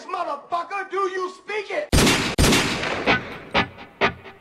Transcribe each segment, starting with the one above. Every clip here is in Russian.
English, motherfucker, do you speak it?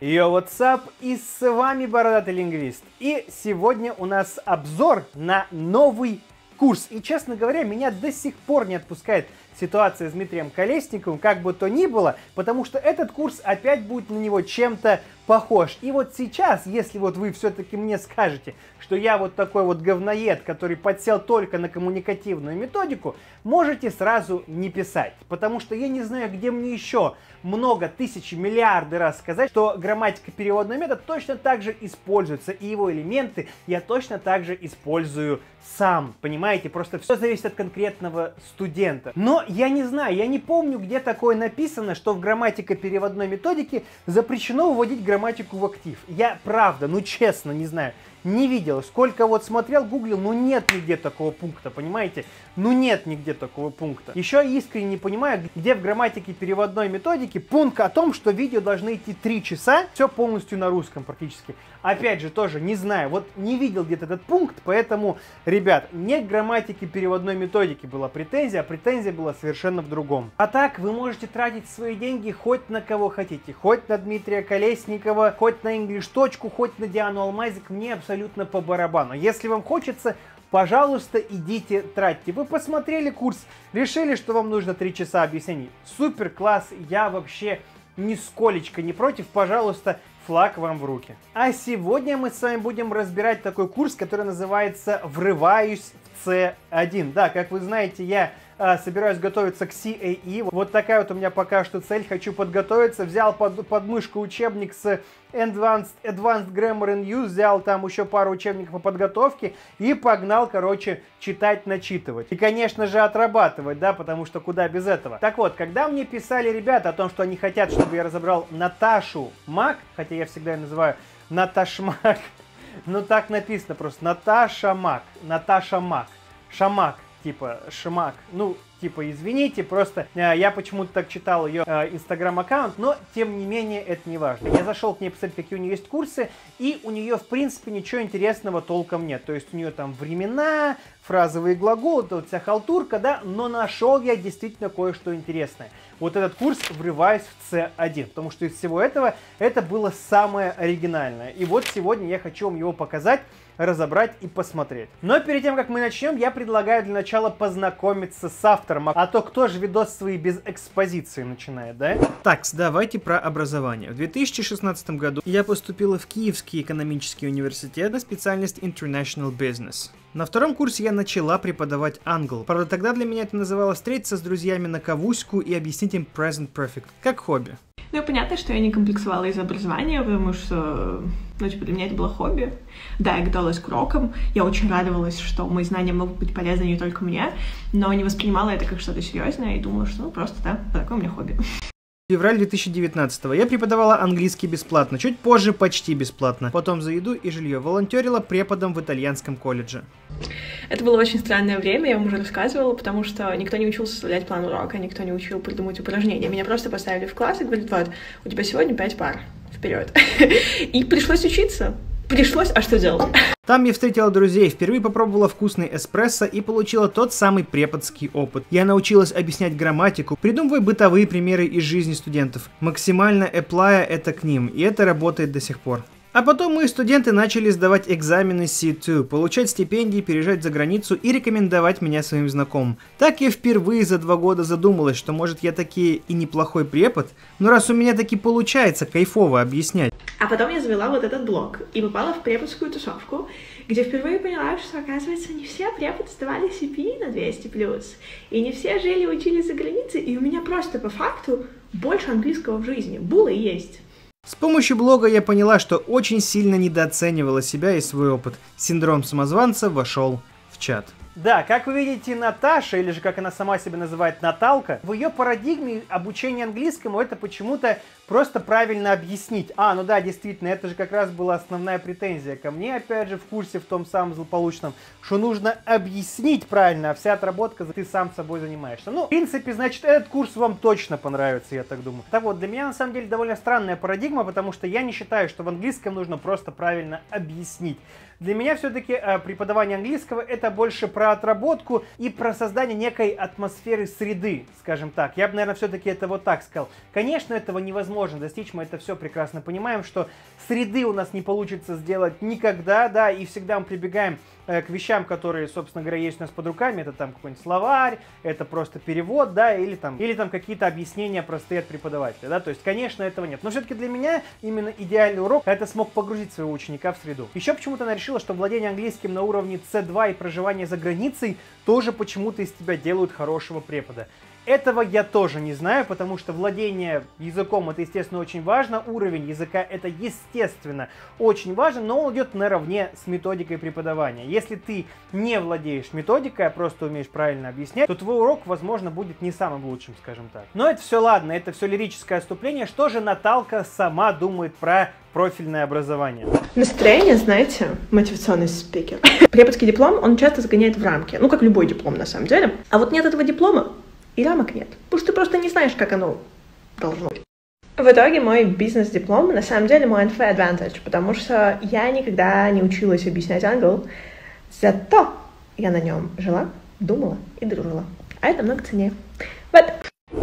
Йо, what's up? И с вами Бородатый Лингвист. И сегодня у нас обзор на новый курс. И, честно говоря, меня до сих пор не отпускает ситуация с Дмитрием Колесниковым, как бы то ни было, потому что этот курс опять будет на него чем-то похож. И вот сейчас, если вот вы все-таки мне скажете, что я вот такой вот говноед, который подсел только на коммуникативную методику, можете сразу не писать, потому что я не знаю, где мне еще много тысяч миллиарды раз сказать, что грамматика переводный метод точно так же используется, и его элементы я точно так же использую сам, понимаете? Просто все зависит от конкретного студента. Но я не знаю, я не помню, где такое написано, что в грамматика переводной методике запрещено вводить грамматику в актив. Я правда, ну честно, не знаю, не видел. Сколько вот смотрел, гуглил, ну нет нигде такого пункта, понимаете? Ну нет нигде такого пункта. Еще искренне не понимаю, где в грамматике переводной методики пункт о том, что видео должны идти 3 часа, все полностью на русском практически. Опять же, тоже не знаю, вот не видел где-то этот пункт, поэтому, ребят, не к грамматике переводной методики была претензия, а претензия была совершенно в другом. А так, вы можете тратить свои деньги хоть на кого хотите, хоть на Дмитрия Колесникова, хоть на English.ru, хоть на Диану Алмазик, мне абсолютно по барабану. Если вам хочется, пожалуйста, идите, тратьте. Вы посмотрели курс, решили, что вам нужно 3 часа объяснений. Супер, класс, я вообще нисколечко не против, пожалуйста, флаг вам в руки. А сегодня мы с вами будем разбирать такой курс, который называется «Врываюсь в С1». Да, как вы знаете, я собираюсь готовиться к CAE. Вот такая вот у меня пока что цель. Хочу подготовиться. Взял под мышку учебник с Advanced Grammar in Use. Взял там еще пару учебников по подготовке. И погнал, короче, читать, начитывать. И, конечно же, отрабатывать, да, потому что куда без этого. Так вот, когда мне писали ребята о том, что они хотят, чтобы я разобрал Наташу Мак, хотя я всегда ее называю Наташ Мак, но так написано просто. Наташа Мак. Наташа Мак. Шамак. Типа Шамак, ну, типа, извините, просто я почему-то так читал ее инстаграм-аккаунт, но, тем не менее, это не важно. Я зашел к ней посмотреть, какие у нее есть курсы, и у нее, в принципе, ничего интересного толком нет. То есть у нее там времена, фразовые глаголы, вот вся халтурка, да, но нашел я действительно кое-что интересное. Вот этот курс «Врываюсь в С1», потому что из всего этого это было самое оригинальное. И вот сегодня я хочу вам его показать, разобрать и посмотреть. Но перед тем, как мы начнем, я предлагаю для начала познакомиться с автором. А то кто же видос свои без экспозиции начинает, да? Так, давайте про образование. В 2016 году я поступила в Киевский экономический университет на специальность International Business. На втором курсе я начала преподавать англ. Правда, тогда для меня это называлось встретиться с друзьями на кавуську и объяснить им present perfect, как хобби. Ну и понятно, что я не комплексовала из-за образования, потому что, ну, типа, для меня это было хобби. Да, я готовилась к урокам, я очень радовалась, что мои знания могут быть полезны не только мне, но не воспринимала это как что-то серьезное и думала, что, ну, просто, да, такое у меня хобби. Февраль 2019-го. Я преподавала английский бесплатно, чуть позже почти бесплатно. Потом за еду и жилье. Волонтерила преподом в итальянском колледже. Это было очень странное время, я вам уже рассказывала, потому что никто не учил составлять план урока, никто не учил придумать упражнения. Меня просто поставили в класс и говорят, вот, у тебя сегодня 5 пар. Вперед. И пришлось учиться. Пришлось, а что делать? Там я встретила друзей, впервые попробовала вкусный эспрессо и получила тот самый преподский опыт. Я научилась объяснять грамматику, придумывая бытовые примеры из жизни студентов, максимально эплая это к ним, и это работает до сих пор. А потом мои студенты начали сдавать экзамены C2, получать стипендии, переезжать за границу и рекомендовать меня своим знакомым. Так я впервые за 2 года задумалась, что может я таки и неплохой препод, но раз у меня таки получается кайфово объяснять. А потом я завела вот этот блог и попала в преподскую тусовку, где впервые поняла, что, оказывается, не все преподы сдавали CPE на 200+, и не все жили и учились за границей, и у меня просто по факту больше английского в жизни было и есть. С помощью блога я поняла, что очень сильно недооценивала себя и свой опыт. Синдром самозванца вошел в чат. Да, как вы видите, Наташа, или же как она сама себя называет, Наталка, в ее парадигме обучения английскому это почему-то просто правильно объяснить. А, ну да, действительно, это же как раз была основная претензия ко мне, опять же, в курсе в том самом злополучном, что нужно объяснить правильно, а вся отработка ты сам собой занимаешься. Ну, в принципе, значит, этот курс вам точно понравится, я так думаю. Так вот, для меня на самом деле довольно странная парадигма, потому что я не считаю, что в английском нужно просто правильно объяснить. Для меня все-таки преподавание английского это больше про про отработку и про создание некой атмосферы среды, скажем так. Я бы, наверное, все-таки это вот так сказал. Конечно, этого невозможно достичь, мы это все прекрасно понимаем, что среды у нас не получится сделать никогда, да, и всегда мы прибегаем к вещам, которые, собственно говоря, есть у нас под руками. Это там какой-нибудь словарь, это просто перевод, да, или там какие-то объяснения простые от преподавателя, да, то есть, конечно, этого нет. Но все-таки для меня именно идеальный урок, когда ты смог погрузить своего ученика в среду. Еще почему-то она решила, что владение английским на уровне C2 и проживание за границей тоже почему-то из тебя делают хорошего препода. Этого я тоже не знаю, потому что владение языком — это, естественно, очень важно, уровень языка — это, естественно, очень важно, но он идет наравне с методикой преподавания. Если ты не владеешь методикой, а просто умеешь правильно объяснять, то твой урок, возможно, будет не самым лучшим, скажем так. Но это все ладно, это все лирическое отступление. Что же Наталка сама думает про профильное образование? Настроение, знаете, мотивационный спикер. Преподский диплом, он часто загоняет в рамки, ну, как любой диплом, на самом деле. А вот нет этого диплома, и рамок нет. Потому что ты просто не знаешь, как оно должно быть. В итоге мой бизнес-диплом, на самом деле, мой unfair advantage, потому что я никогда не училась объяснять англ, зато я на нем жила, думала и дружила. А это много ценнее. Вот.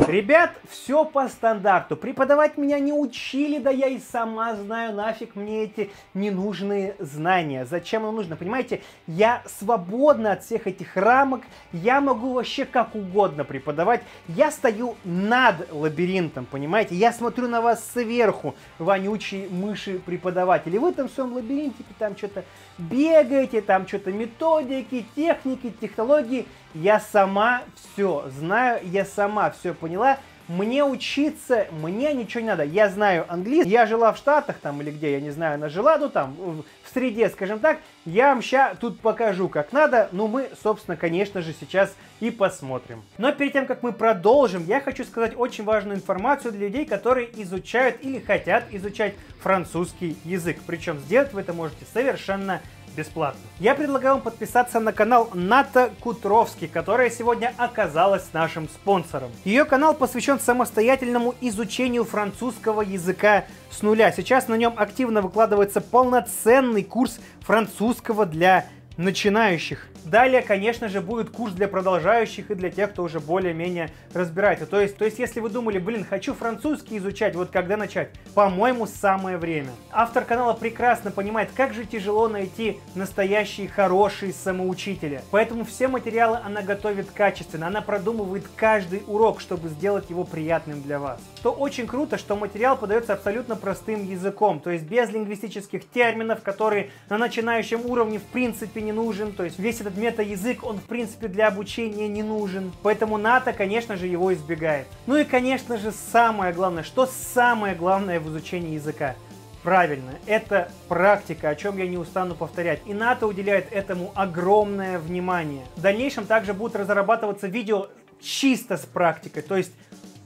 Ребят, все по стандарту. Преподавать меня не учили, да я и сама знаю, нафиг мне эти ненужные знания. Зачем оно нужно? Понимаете, я свободна от всех этих рамок, я могу вообще как угодно преподавать. Я стою над лабиринтом, понимаете? Я смотрю на вас сверху, вонючие мыши-преподаватели. Вы там в своем лабиринтике, там что-то бегаете, там что-то методики, техники, технологии. Я сама все знаю, я сама все поняла, мне учиться, мне ничего не надо, я знаю английский, я жила в Штатах там или где, я не знаю, она жила, ну там, в среде, скажем так, я вам сейчас тут покажу как надо, ну мы, собственно, конечно же, сейчас и посмотрим. Но перед тем, как мы продолжим, я хочу сказать очень важную информацию для людей, которые изучают или хотят изучать французский язык, причем сделать вы это можете совершенно бесплатно. Я предлагаю вам подписаться на канал Ната Кутровский, которая сегодня оказалась нашим спонсором. Ее канал посвящен самостоятельному изучению французского языка с нуля. Сейчас на нем активно выкладывается полноценный курс французского для начинающих. Далее, конечно же, будет курс для продолжающих и для тех, кто уже более-менее разбирается. То есть, если вы думали, блин, хочу французский изучать, вот когда начать? По-моему, самое время. Автор канала прекрасно понимает, как же тяжело найти настоящие хорошие самоучителя. Поэтому все материалы она готовит качественно, она продумывает каждый урок, чтобы сделать его приятным для вас. Что очень круто, что материал подается абсолютно простым языком, то есть без лингвистических терминов, которые на начинающем уровне в принципе не нужен, то есть весь этот мета-язык, он, в принципе, для обучения не нужен. Поэтому Ната, конечно же, его избегает. Ну и, конечно же, самое главное, что самое главное в изучении языка? Правильно, это практика, о чем я не устану повторять. И Ната уделяет этому огромное внимание. В дальнейшем также будут разрабатываться видео чисто с практикой, то есть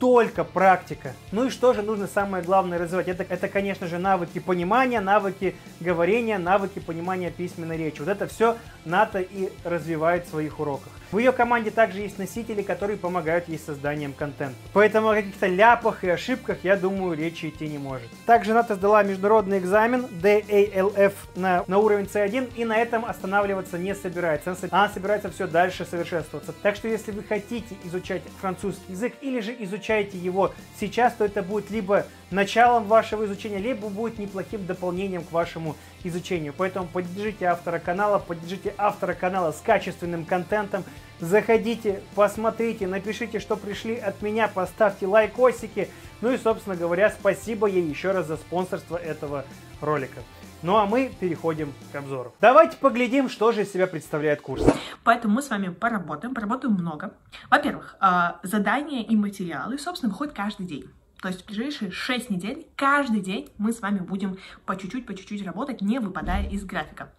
только практика. Ну и что же нужно самое главное развивать? Это, конечно же, навыки понимания, навыки говорения, навыки понимания письменной речи. Вот это все Ната и развивает в своих уроках. В ее команде также есть носители, которые помогают ей созданием контента. Поэтому о каких-то ляпах и ошибках, я думаю, речи идти не может. Также Ната сдала международный экзамен DALF на уровень C1 и на этом останавливаться не собирается. Она собирается все дальше совершенствоваться. Так что если вы хотите изучать французский язык или же изучаете его сейчас, то это будет либо началом вашего изучения, либо будет неплохим дополнением к вашему изучению. Поэтому поддержите автора канала с качественным контентом. Заходите, посмотрите, напишите, что пришли от меня, поставьте лайкосики. Ну и, собственно говоря, спасибо ей еще раз за спонсорство этого ролика. Ну а мы переходим к обзору. Давайте поглядим, что же из себя представляет курс. Поэтому мы с вами поработаем много. Во-первых, задания и материалы, собственно, выходят каждый день. То есть в ближайшие 6 недель, каждый день мы с вами будем по чуть-чуть работать, не выпадая из графика.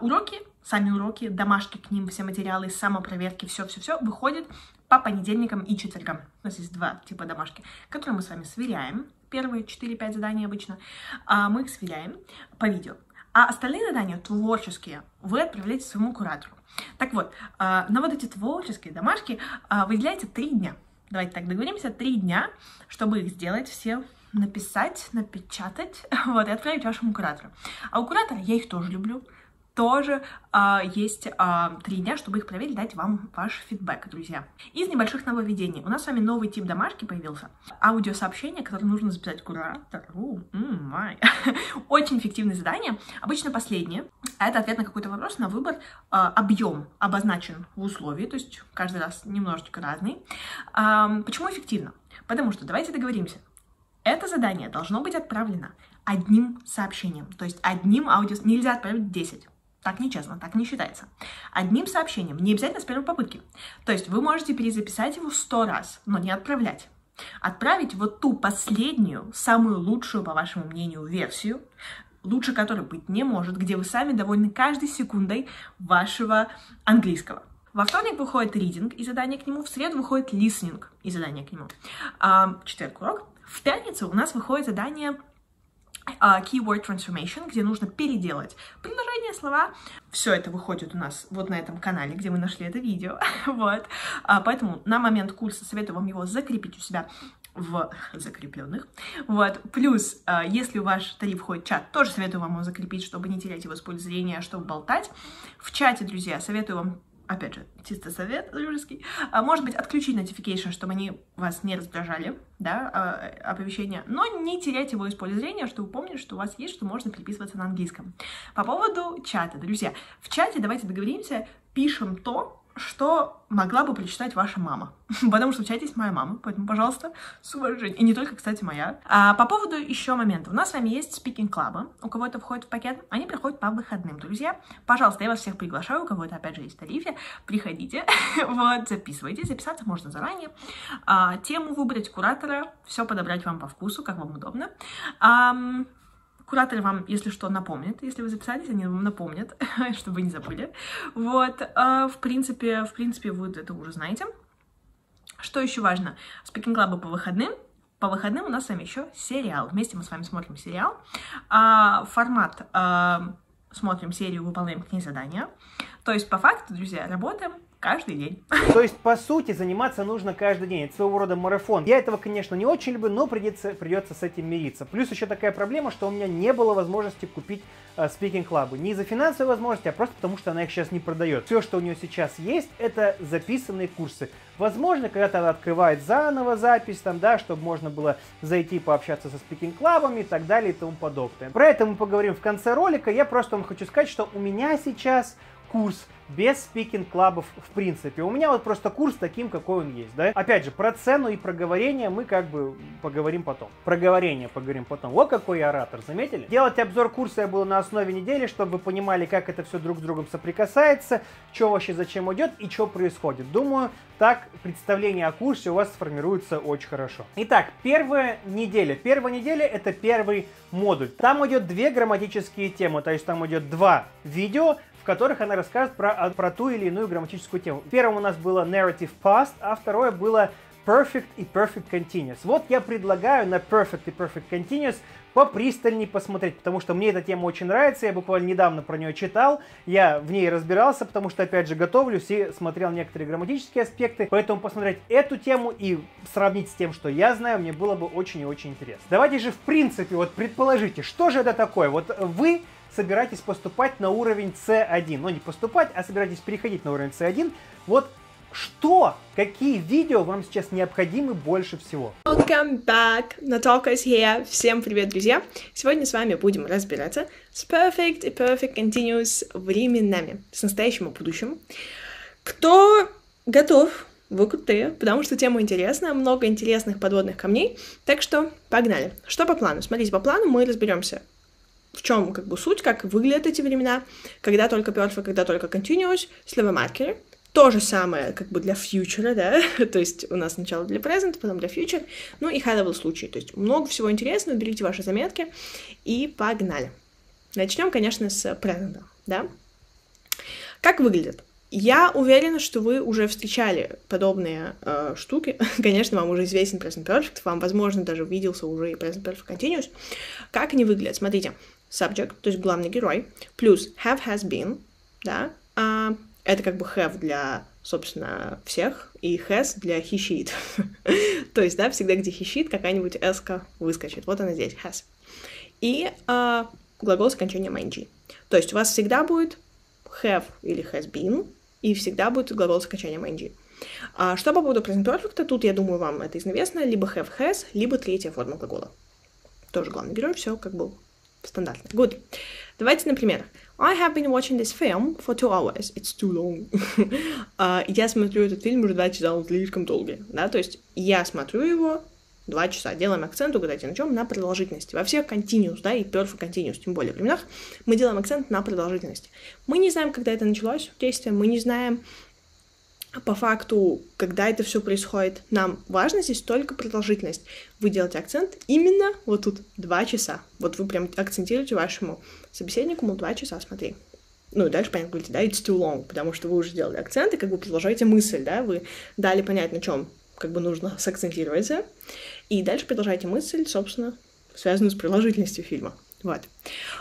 Уроки, сами уроки, домашки к ним, все материалы, самопроверки, все-все-все выходит по понедельникам и четвергам. У нас есть два типа домашки, которые мы с вами сверяем. Первые 4-5 заданий обычно. Мы их сверяем по видео. А остальные задания, творческие, вы отправляете своему куратору. Так вот, на вот эти творческие домашки выделяете 3 дня. Давайте так договоримся, 3 дня, чтобы их сделать все, написать, напечатать, вот, и отправить вашему куратору. А у куратора, я их тоже люблю, тоже есть 3 дня, чтобы их проверить, дать вам ваш фидбэк, друзья. Из небольших нововведений. У нас с вами новый тип домашки появился. Аудиосообщение, которое нужно записать куратору. Очень эффективное задание. Обычно последнее. Это ответ на какой-то вопрос, на выбор. Объем обозначен в условии, то есть каждый раз немножечко разный. Почему эффективно? Потому что, давайте договоримся, это задание должно быть отправлено одним сообщением, то есть одним аудио. Нельзя отправить 10. Так нечестно, так не считается. Одним сообщением, не обязательно с первой попытки. То есть вы можете перезаписать его 100 раз, но не отправлять. Отправить вот ту последнюю, самую лучшую, по вашему мнению, версию, лучше которой быть не может, где вы сами довольны каждой секундой вашего английского. Во вторник выходит ридинг и задание к нему, в среду выходит лиснинг и задание к нему. Четверг урок. В пятницу у нас выходит задание Keyword Transformation, где нужно переделать предложения, слова. Все это выходит у нас вот на этом канале, где вы нашли это видео. Вот. Поэтому на момент курса советую вам его закрепить у себя в закрепленных. Вот. Плюс, если в ваш тариф входит чат, тоже советую вам его закрепить, чтобы не терять его с поля зрения, чтобы болтать. В чате, друзья, советую вам, опять же, чисто совет дружеский, может быть, отключить notification, чтобы они вас не раздражали, да, оповещения, но не терять его из поля зрения, чтобы помнить, что у вас есть, что можно переписываться на английском. По поводу чата, друзья, в чате давайте договоримся, пишем то, что могла бы прочитать ваша мама, потому что в чате есть моя мама, поэтому, пожалуйста, с уважением, и не только, кстати, моя. По поводу еще момента, у нас с вами есть speaking club, у кого это входит в пакет, они приходят по выходным, друзья, пожалуйста, я вас всех приглашаю, у кого это, опять же, есть в тарифе, приходите, вот, записывайтесь, записаться можно заранее, тему выбрать, куратора, все подобрать вам по вкусу, как вам удобно. Кураторы вам, если что, напомнят. Если вы записались, они вам напомнят, чтобы вы не забыли. Вот, в принципе, вы это уже знаете. Что еще важно? Speaking Club по выходным. По выходным у нас с вами еще сериал. Вместе мы с вами смотрим сериал. Формат. Смотрим серию, выполняем к ней задания. То есть, по факту, друзья, работаем каждый день. То есть, по сути, заниматься нужно каждый день. Это своего рода марафон. Я этого, конечно, не очень люблю, но придется с этим мириться. Плюс еще такая проблема, что у меня не было возможности купить спикинг-клабы. Не из-за финансовой возможности, а просто потому, что она их сейчас не продает. Все, что у нее сейчас есть, это записанные курсы. Возможно, когда-то она открывает заново запись, там, да, чтобы можно было зайти пообщаться со спикинг-клабами и так далее и тому подобное. Про это мы поговорим в конце ролика. Я просто вам хочу сказать, что у меня сейчас курс без спикинг-клабов в принципе. У меня вот просто курс таким, какой он есть, да? Опять же, про цену и про говорение мы как бы поговорим потом. Про говорение поговорим потом. О, какой я оратор, заметили? Делать обзор курса я буду на основе недели, чтобы вы понимали, как это все друг с другом соприкасается, что вообще зачем идет и что происходит. Думаю, так представление о курсе у вас сформируется очень хорошо. Итак, первая неделя. Первая неделя — это первый модуль. Там идет 2 грамматические темы, то есть там идет 2 видео, в которых она расскажет про ту или иную грамматическую тему. Первым у нас было Narrative Past, а второе было Perfect и Perfect Continuous. Вот я предлагаю на Perfect и Perfect Continuous попристальнее посмотреть, потому что мне эта тема очень нравится, я буквально недавно про нее читал, я в ней разбирался, потому что, опять же, готовлюсь и смотрел некоторые грамматические аспекты, поэтому посмотреть эту тему и сравнить с тем, что я знаю, мне было бы очень и очень интересно. Давайте же, в принципе, вот предположите, что же это такое? Вот вы собираетесь поступать на уровень C1, ну не поступать, а собираетесь переходить на уровень C1, вот что, какие видео вам сейчас необходимы больше всего? Welcome back! Наталка is here. Всем привет, друзья! Сегодня с вами будем разбираться с Perfect и Perfect Continuous временами, с настоящим и будущим. Кто готов, вы крутые, потому что тема интересная, много интересных подводных камней, так что погнали. Что по плану? Смотрите, по плану мы разберемся, в чем как бы суть, как выглядят эти времена, когда только Perfect, когда только Continuous, словомаркеры. То же самое как бы для фьючера, да, то есть у нас сначала для present, потом для future, ну и high-level случаи, то есть много всего интересного, берите ваши заметки и погнали. Начнем, конечно, с present, да. Как выглядит? Я уверена, что вы уже встречали подобные штуки. Конечно, вам уже известен Present Perfect, вам, возможно, даже виделся уже и Present Perfect Continuous. Как они выглядят? Смотрите, subject, то есть главный герой, плюс have, has been, да, это как бы have для, собственно, всех, и has для he, she, it. То есть, да, всегда, где he, she, it, какая-нибудь s-ка выскочит. Вот она здесь, has. И глагол с окончанием ing. То есть у вас всегда будет have или has been, и всегда будет глагол с окончанием ing. А что по поводу present perfect, тут, я думаю, вам это известно, либо have, has, либо третья форма глагола. Тоже главный герой, все как бы стандартно. Good. Давайте на примерах. I have been watching this film for 2 hours. It's too long. Я смотрю этот фильм уже 2 часа, он слишком долгий. Да, то есть я смотрю его 2 часа. Делаем акцент, угадайте на чем? На продолжительности. Во всех continuous, да, и perfect continuous, тем более в временах, мы делаем акцент на продолжительности. Мы не знаем, когда это началось действие, мы не знаем по факту, когда это все происходит. Нам важна здесь только продолжительность. Вы делаете акцент именно вот тут 2 часа. Вот вы прям акцентируете вашему собеседнику, мол, 2 часа, смотри. Ну и дальше, понятно, говорите, да, it's too long, потому что вы уже сделали акцент и как бы продолжаете мысль, да, вы дали понять, на чем как бы нужно сакцентироваться. И дальше продолжаете мысль, собственно, связанную с продолжительностью фильма. Вот.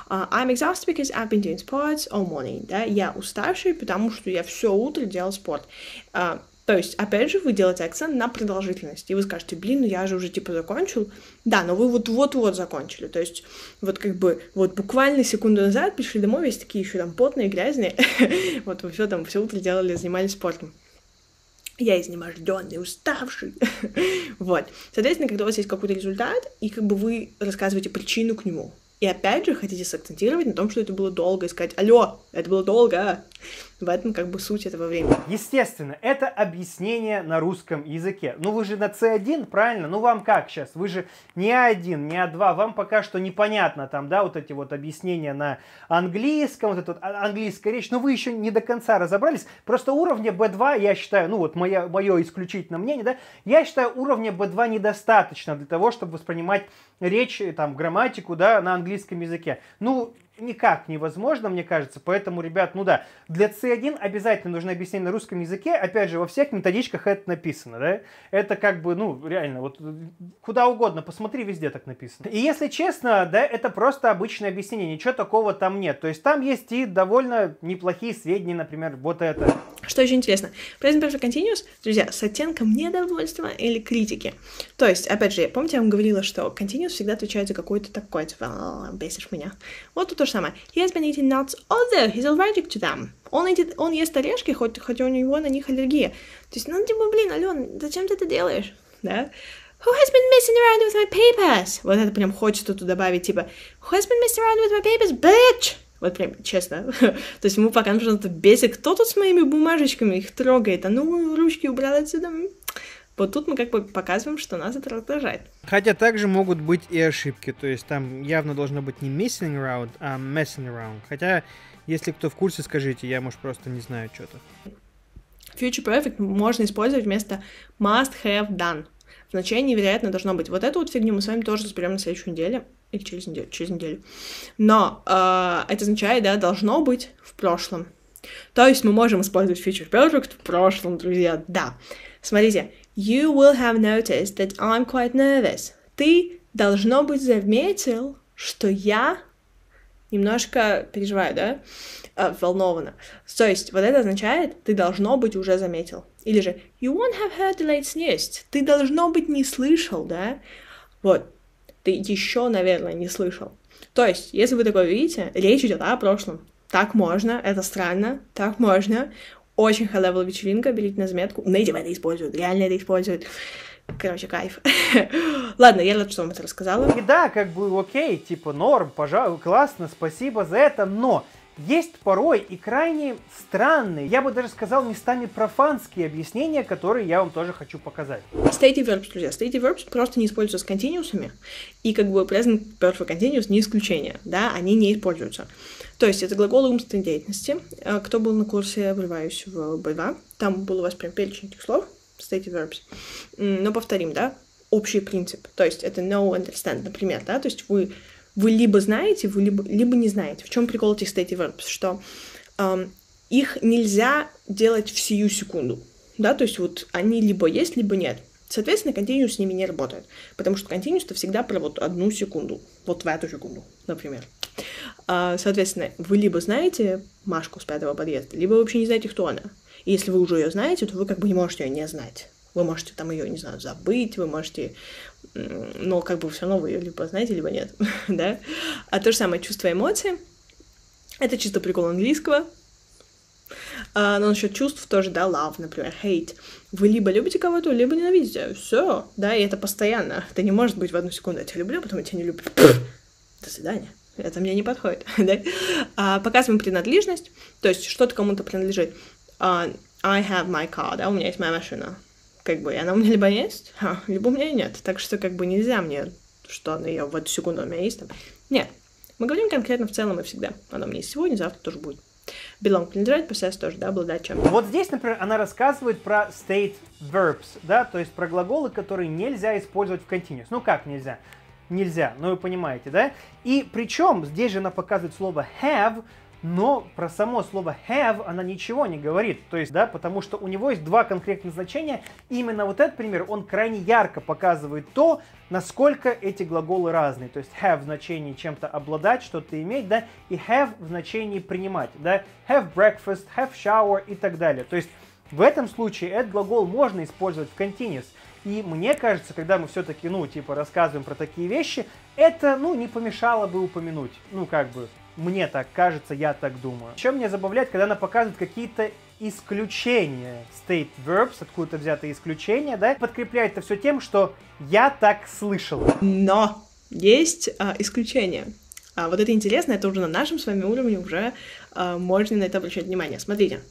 I'm exhausted because I've been doing sports all morning. Да? Я уставший, потому что я все утро делал спорт. То есть, опять же, вы делаете акцент на продолжительность. И вы скажете, блин, ну я же уже типа закончил. Да, но вы вот-вот закончили. То есть, вот как бы, вот буквально секунду назад пришли домой, весь такие еще там потные, грязные. Вот вы все там все утро делали, занимались спортом. Я изнеможденный, уставший. Вот. Соответственно, когда у вас есть какой-то результат, и как бы вы рассказываете причину к нему. И опять же хотите сакцентировать на том, что это было долго, и сказать, алло, это было долго. В этом как бы суть этого времени. Естественно, это объяснение на русском языке. Ну вы же на C1, правильно? Ну вам как сейчас? Вы же не А1, не А2, вам пока что непонятно там, да, вот эти вот объяснения на английском, вот эта вот английская речь, но вы еще не до конца разобрались. Просто уровня B2, я считаю, ну вот мое исключительное мнение, да, я считаю, уровня B2 недостаточно для того, чтобы воспринимать речь, там, грамматику, да, на английском языке. Ну, никак невозможно, мне кажется, поэтому, ребят, ну да, для C1 обязательно нужно объяснение на русском языке, опять же, во всех методичках это написано, да, это как бы, ну, реально, вот куда угодно, посмотри, везде так написано. И если честно, да, это просто обычное объяснение, ничего такого там нет, то есть там есть и довольно неплохие сведения, например, вот это. Что еще интересно, present perfect continuous, друзья, с оттенком недовольства или критики. То есть, опять же, помните, я вам говорила, что continuous всегда отвечает за какой-то такой, типа, бесишь меня. Вот тут то же самое. He has been eating nuts, although he's allergic to them. Он ест орешки, хотя у него на них аллергия. То есть, ну, типа, блин, Алён, зачем ты это делаешь? Да? Who has been messing around with my papers? Вот это прям хочется тут добавить, типа, who has been messing around with my papers, bitch? Вот прям, честно. То есть ему пока нужно бесит. Кто тут с моими бумажечками их трогает? А ну, ручки убрал отсюда. Вот тут мы как бы показываем, что нас это раздражает. Хотя также могут быть и ошибки. То есть там явно должно быть не messing around, а messing around. Хотя, если кто в курсе, скажите. Я, может, просто не знаю что-то. Future perfect можно использовать вместо must have done. Значение, вероятно, должно быть. Вот эту вот фигню мы с вами тоже разберем на следующей неделе. Или через неделю. Но это означает, да, должно быть в прошлом. То есть мы можем использовать future perfect в прошлом, друзья, да. Смотрите. You will have noticed that I'm quite nervous. Ты, должно быть, заметил, что я немножко переживаю, да? Взволнована. То есть вот это означает, ты, должно быть, уже заметил. Или же you won't have heard the latest news. Ты, должно быть, не слышал, да? Вот. Ты еще, наверное, не слышал. То есть, если вы такое видите, речь идет о прошлом. Так можно, это странно, так можно. Очень high-level вечеринка, берите на заметку. Native это используют, реально это используют. Короче, кайф. Ладно, я рад, что вам это рассказала. И да, как бы окей, типа норм, пожалуй, классно, спасибо за это, но есть порой и крайне странные, я бы даже сказал, местами профанские объяснения, которые я вам тоже хочу показать. Stative verbs, друзья. Stative verbs просто не используются с континуусами, и как бы present perfect continuous не исключение, да, они не используются. То есть это глаголы умственной деятельности. Кто был на курсе «Врываюсь в С1», там был у вас прям перечень этих слов, stative verbs. Но повторим, да, общий принцип. То есть это know, understand, например, да, то есть вы либо знаете, вы либо не знаете. В чем прикол этих stative verbs? Что их нельзя делать в сию секунду. Да? То есть вот они либо есть, либо нет. Соответственно, continuous с ними не работает. Потому что continuous-то всегда про вот одну секунду. Вот в эту секунду, например. Соответственно, вы либо знаете Машку с 5-го подъезда, либо вы вообще не знаете, кто она. И если вы уже ее знаете, то вы как бы не можете ее не знать. Вы можете там ее, не знаю, забыть, вы можете... Но как бы все равно вы ее либо знаете, либо нет, да? А то же самое чувство эмоций. Это чисто прикол английского. Но насчет чувств тоже, да, love, например, hate. Вы либо любите кого-то, либо ненавидите. Все, да, и это постоянно. Это не может быть в одну секунду. Я тебя люблю, потом я тебя не люблю. До свидания. Это мне не подходит. Да? Показываем принадлежность, то есть что-то кому-то принадлежит. I have my car, да, у меня есть моя машина. Как бы, она у меня либо есть, либо у меня нет. Так что, как бы, нельзя мне, что она ее в эту секунду у меня есть. Там. Нет. Мы говорим конкретно в целом и всегда. Она у меня есть сегодня, завтра тоже будет. Belong, принадлежать, possess тоже, да, обладать чем-то. Вот здесь, например, она рассказывает про state verbs, да, то есть про глаголы, которые нельзя использовать в continuous. Ну, как нельзя? Нельзя, ну вы понимаете, да? И причем здесь же она показывает слово have, но про само слово have она ничего не говорит. То есть, да, потому что у него есть два конкретных значения. Именно вот этот пример, он крайне ярко показывает то, насколько эти глаголы разные. То есть have в значении чем-то обладать, что-то иметь, да, и have в значении принимать, да, have breakfast, have shower и так далее. То есть в этом случае этот глагол можно использовать в continuous. И мне кажется, когда мы все-таки, ну, типа, рассказываем про такие вещи, это, ну, не помешало бы упомянуть. Ну, как бы, мне так кажется, я так думаю. Еще меня забавляет, когда она показывает какие-то исключения. State verbs, откуда-то взятые исключения, да? Подкрепляет это все тем, что я так слышал. Но есть исключения. Вот это интересно, это уже на нашем с вами уровне уже можно на это обращать внимание. Смотрите.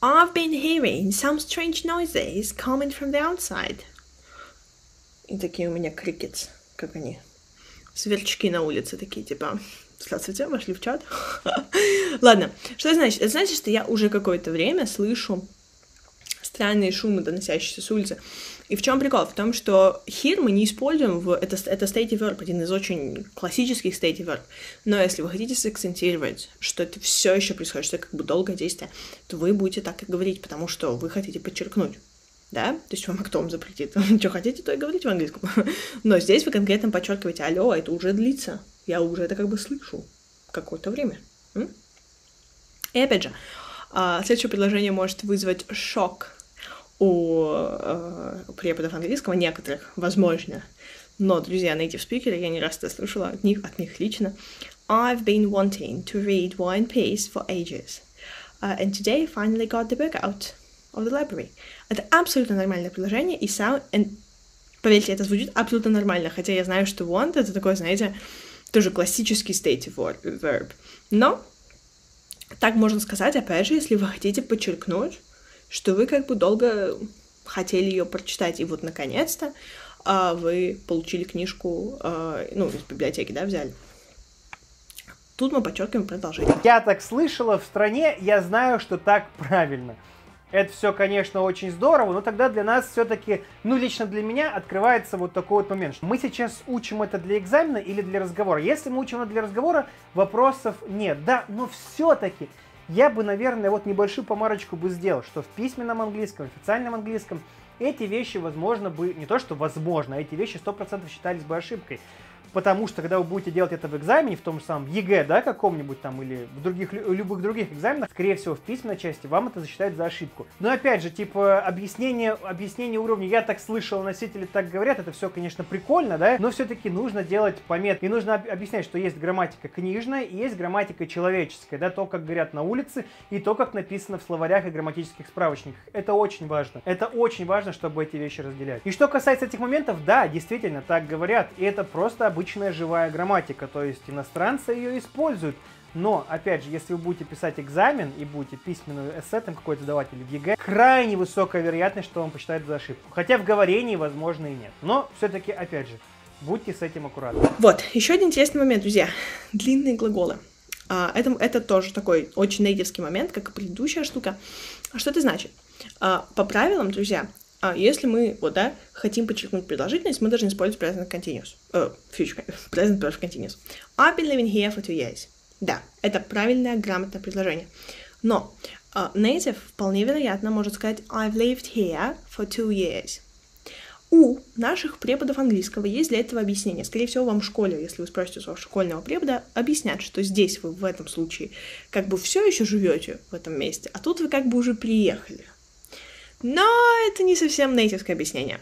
I've been hearing some strange noises coming from the outside. И такие у меня crickets, как они, сверчки на улице, такие типа, здравствуйте, вошли в чат. Ладно, что это значит? Это значит, что я уже какое-то время слышу странные шумы, доносящиеся с улицы. И в чем прикол? В том, что here мы не используем, это state verb, один из очень классических state verb. Но если вы хотите сакцентировать, что это все еще происходит, что это как бы долгое действие, то вы будете так и говорить, потому что вы хотите подчеркнуть, да? То есть вам кто вам запретит? Что хотите, то и говорите в английском. Но здесь вы конкретно подчеркиваете, алло, это уже длится, я уже это как бы слышу какое-то время. И опять же, следующее предложение может вызвать шок у преподов английского, некоторых, возможно. Но, друзья, native speaker, я не раз это слышала от них лично. I've been wanting to read War and Peace for ages. And today finally got the book out of the library. Это абсолютно нормальное предложение, и sound... And... Поверьте, это звучит абсолютно нормально, хотя я знаю, что want — это такой, знаете, тоже классический state verb. Но так можно сказать, опять же, если вы хотите подчеркнуть, что вы как бы долго хотели ее прочитать, и вот наконец-то вы получили книжку, ну, из библиотеки, да, взяли. Тут мы подчеркиваем продолжение. Я так слышала в стране, я знаю, что так правильно. Это все, конечно, очень здорово, но тогда для нас все-таки, ну, лично для меня открывается вот такой вот момент, что мы сейчас учим это для экзамена или для разговора. Если мы учим это для разговора, вопросов нет, да, но все-таки... Я бы, наверное, вот небольшую помарочку бы сделал, что в письменном английском, официальном английском эти вещи, возможно, бы... Не то, что возможно, а эти вещи 100% считались бы ошибкой. Потому что, когда вы будете делать это в экзамене, в том же самом ЕГЭ, да, каком-нибудь там, или в любых других экзаменах, скорее всего, в письменной части вам это засчитают за ошибку. Но, опять же, типа, объяснение уровня «я так слышал», «носители так говорят», это все, конечно, прикольно, да, но все-таки нужно делать пометки. И нужно объяснять, что есть грамматика книжная и есть грамматика человеческая, да, то, как говорят на улице, и то, как написано в словарях и грамматических справочниках. Это очень важно. Это очень важно, чтобы эти вещи разделять. И что касается этих моментов, да, действительно, так говорят, и это просто обычно живая грамматика, то есть иностранцы ее используют. Но, опять же, если вы будете писать экзамен и будете письменную эссе там какой-то давать или в ЕГЭ, крайне высокая вероятность, что вам посчитают за ошибку. Хотя в говорении, возможно, и нет. Но все-таки, опять же, будьте с этим аккуратны. Вот, еще один интересный момент, друзья. Длинные глаголы. Это тоже такой очень нейтивский момент, как и предыдущая штука. Что это значит? По правилам, друзья, если мы, вот, да, хотим подчеркнуть предложительность, мы должны использовать present continuous. Present perfect continuous. I've been living here for 2 years. Да, это правильное, грамотное предложение. Но native вполне вероятно может сказать I've lived here for 2 years. У наших преподов английского есть для этого объяснение. Скорее всего, вам в школе, если вы спросите у своего школьного препода, объяснят, что здесь вы в этом случае как бы все еще живете в этом месте, а тут вы как бы уже приехали. Но это не совсем нейтивское объяснение.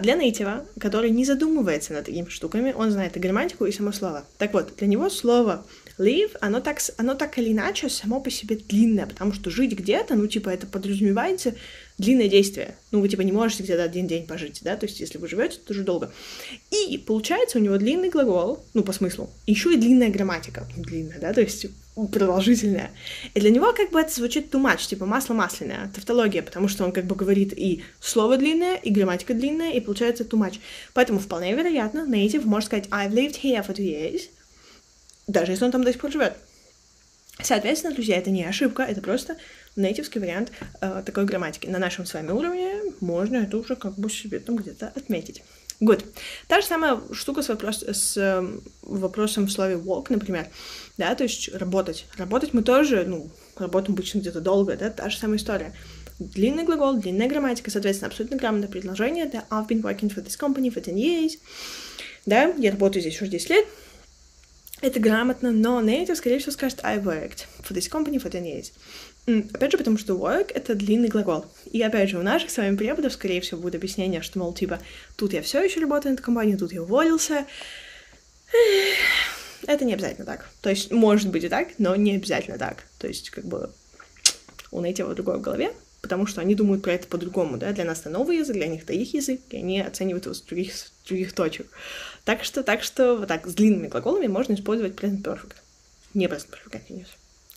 Для нейтива, который не задумывается над такими штуками, он знает и грамматику, и само слово. Так вот, для него слово Live, оно так или иначе само по себе длинное, потому что жить где-то, ну, типа, это подразумевается длинное действие. Ну, вы, типа, не можете где-то один день пожить, да, то есть если вы живете, то уже долго. И получается у него длинный глагол, ну, по смыслу, еще и длинная грамматика, длинная, да, то есть продолжительная. И для него как бы это звучит too much, типа масло масляное, тавтология, потому что он как бы говорит и слово длинное, и грамматика длинная, и получается too much. Поэтому вполне вероятно, native может сказать I've lived here for 2 years, даже если он там до сих пор живет. Соответственно, друзья, это не ошибка, это просто нейтивский вариант такой грамматики. На нашем с вами уровне можно это уже как бы себе там где-то отметить. Good. Та же самая штука с вопросом в слове walk, например, да, то есть работать. Работать мы тоже, ну, работаем обычно где-то долго, да, та же самая история. Длинный глагол, длинная грамматика, соответственно, абсолютно грамотное предложение, да, I've been working for this company for 10 years, да, я работаю здесь уже 10 лет, это грамотно, но native, скорее всего, скажет I worked for this company for 10 years. Опять же, потому что work — это длинный глагол. И опять же, у наших с вами преподов, скорее всего, будет объяснение, что, мол, типа, тут я все еще работаю на этой компании, тут я уволился. Это не обязательно так. То есть, может быть и так, но не обязательно так. То есть, как бы, у native другое в голове, потому что они думают про это по-другому, да? Для нас это новый язык, для них это их язык, и они оценивают его с других точек. Так что вот так, с длинными глаголами можно использовать present perfect. Не present perfect, конечно.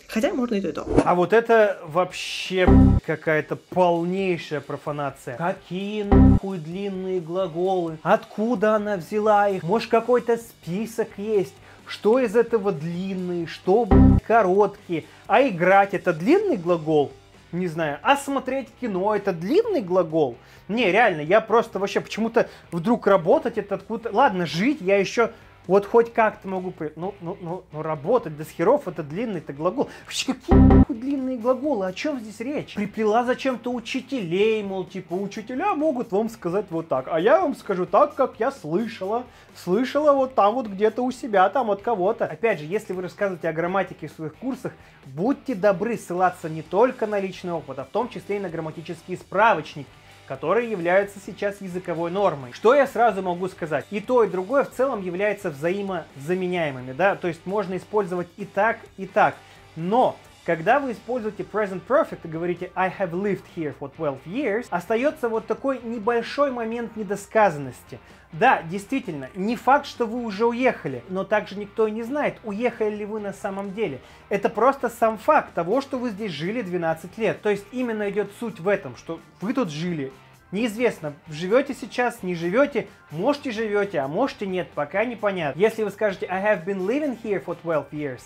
Хотя можно и то, и то. А вот это вообще какая-то полнейшая профанация. Какие нахуй длинные глаголы? Откуда она взяла их? Может, какой-то список есть? Что из этого длинные? Что, блядь, короткие? А играть — это длинный глагол? Не знаю. А смотреть кино — это длинный глагол? Не, реально, я просто вообще почему-то вдруг работать — это откуда-то... Ладно, жить я еще... Вот хоть как-то могу... Ну, работать до херов — это длинный-то глагол. Вообще, какие длинные глаголы? О чем здесь речь? Приплела зачем-то учителей, мол, типа, учителя могут вам сказать вот так. А я вам скажу так, как я слышала. Слышала вот там вот где-то у себя, там от кого-то. Опять же, если вы рассказываете о грамматике в своих курсах, будьте добры ссылаться не только на личный опыт, а в том числе и на грамматические справочники, которые являются сейчас языковой нормой. Что я сразу могу сказать? И то, и другое в целом являются взаимозаменяемыми, да, то есть можно использовать и так, и так. Но когда вы используете present perfect и говорите I have lived here for 12 years, остается вот такой небольшой момент недосказанности. Да, действительно, не факт, что вы уже уехали, но также никто и не знает, уехали ли вы на самом деле. Это просто сам факт того, что вы здесь жили 12 лет. То есть именно идет суть в этом, что вы тут жили. Неизвестно, живете сейчас, не живете, можете живете, а можете нет, пока непонятно. Если вы скажете I have been living here for 12 years,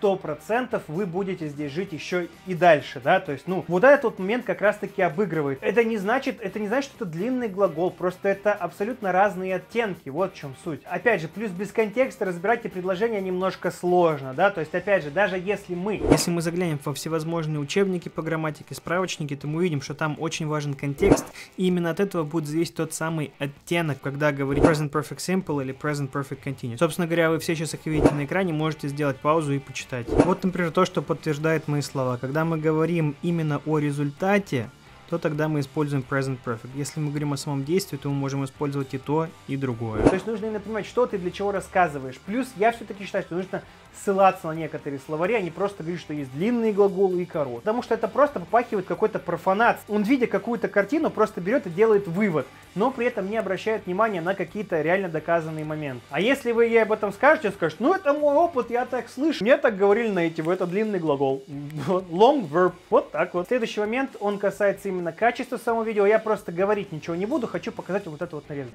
100% вы будете здесь жить еще и дальше, да, то есть, ну, вот этот момент как раз-таки обыгрывает. Это не значит, что это длинный глагол, просто это абсолютно разные оттенки, вот в чем суть. Опять же, плюс без контекста разбирать и предложения немножко сложно, да, то есть, опять же, даже если мы заглянем во всевозможные учебники по грамматике, справочники, то мы увидим, что там очень важен контекст, и именно от этого будет зависеть тот самый оттенок, когда говорить present perfect simple или present perfect continuous. Собственно говоря, вы все сейчас их видите на экране, можете сделать паузу и почитать. Вот, например, то, что подтверждает мои слова. Когда мы говорим именно о результате, то тогда мы используем present perfect. Если мы говорим о самом действии, то мы можем использовать и то, и другое. То есть нужно именно понимать, что ты для чего рассказываешь. Плюс я все-таки считаю, что нужно ссылаться на некоторые словари, а не просто говорить, что есть длинные глаголы и короткие. Потому что это просто попахивает какой-то профанацией. Он, видя какую-то картину, просто берет и делает вывод, но при этом не обращает внимания на какие-то реально доказанные моменты. А если вы ей об этом скажете, он скажет, ну это мой опыт, я так слышу. Мне так говорили на эти, это длинный глагол. Long verb. Вот так вот. Следующий момент, он касается именно качества самого видео. Я просто говорить ничего не буду, хочу показать вот это вот нарезание.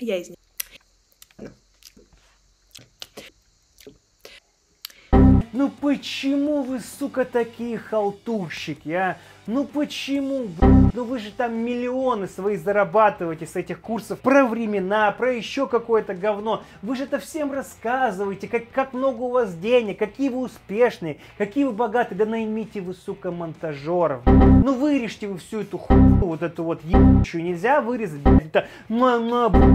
Я из них. Ну почему вы, сука, такие халтурщики, а? Ну почему, блядь, Но вы же там миллионы свои зарабатываете с этих курсов про времена, про еще какое-то говно. Вы же это всем рассказываете, как много у вас денег, какие вы успешные, какие вы богатые. Да наймите вы, сука, монтажеров. Ну вырежьте вы всю эту хуйню, вот эту вот ебучую. Нельзя вырезать, блядь, это